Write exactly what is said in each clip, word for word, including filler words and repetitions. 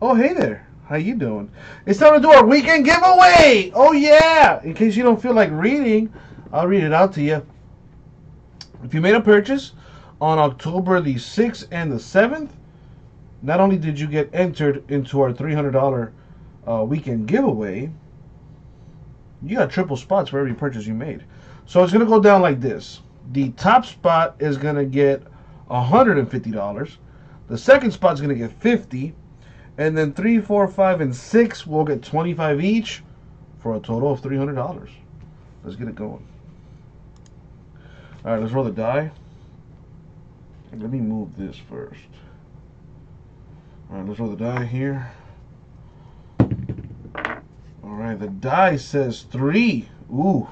Oh, hey there. How you doing? It's time to do our weekend giveaway. Oh, yeah. In case you don't feel like reading, I'll read it out to you. If you made a purchase on October the sixth and the seventh, not only did you get entered into our three hundred dollar uh, weekend giveaway, you got triple spots for every purchase you made. So it's going to go down like this. The top spot is going to get one hundred fifty dollars. The second spot is going to get fifty dollars. And then three, four, five, and six will get twenty-five dollars each for a total of three hundred dollars. Let's get it going. All right, let's roll the die. And let me move this first. All right, let's roll the die here. All right, the die says three. Ooh,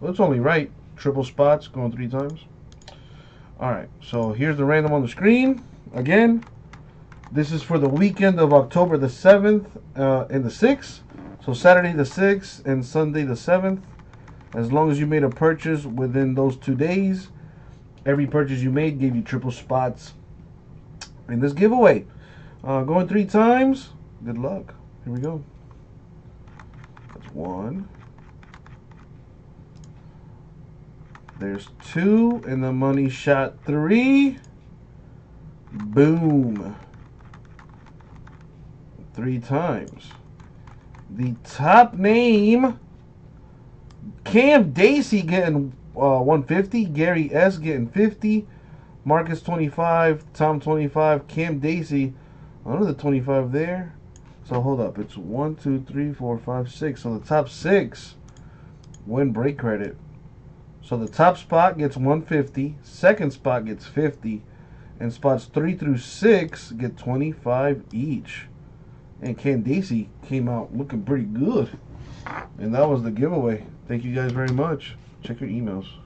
well, it's only right. Triple spots going three times. All right, so here's the random on the screen. Again, this is for the weekend of October the seventh uh, and the sixth. So Saturday the sixth and Sunday the seventh. As long as you made a purchase within those two days, every purchase you made gave you triple spots in this giveaway. Uh, going three times. Good luck. Here we go. That's one. There's two, and the money shot three. Boom. Three times. The top name, Cam Dacey getting uh, one hundred fifty, Gary S getting fifty, Marcus twenty-five, Tom twenty-five, Cam Dacey, another twenty-five there. So hold up, it's one, two, three, four, five, six. So the top six win break credit. So the top spot gets one hundred fifty, second spot gets fifty, and spots three through six get twenty-five each. And Cam Dacey came out looking pretty good. And that was the giveaway. Thank you guys very much. Check your emails.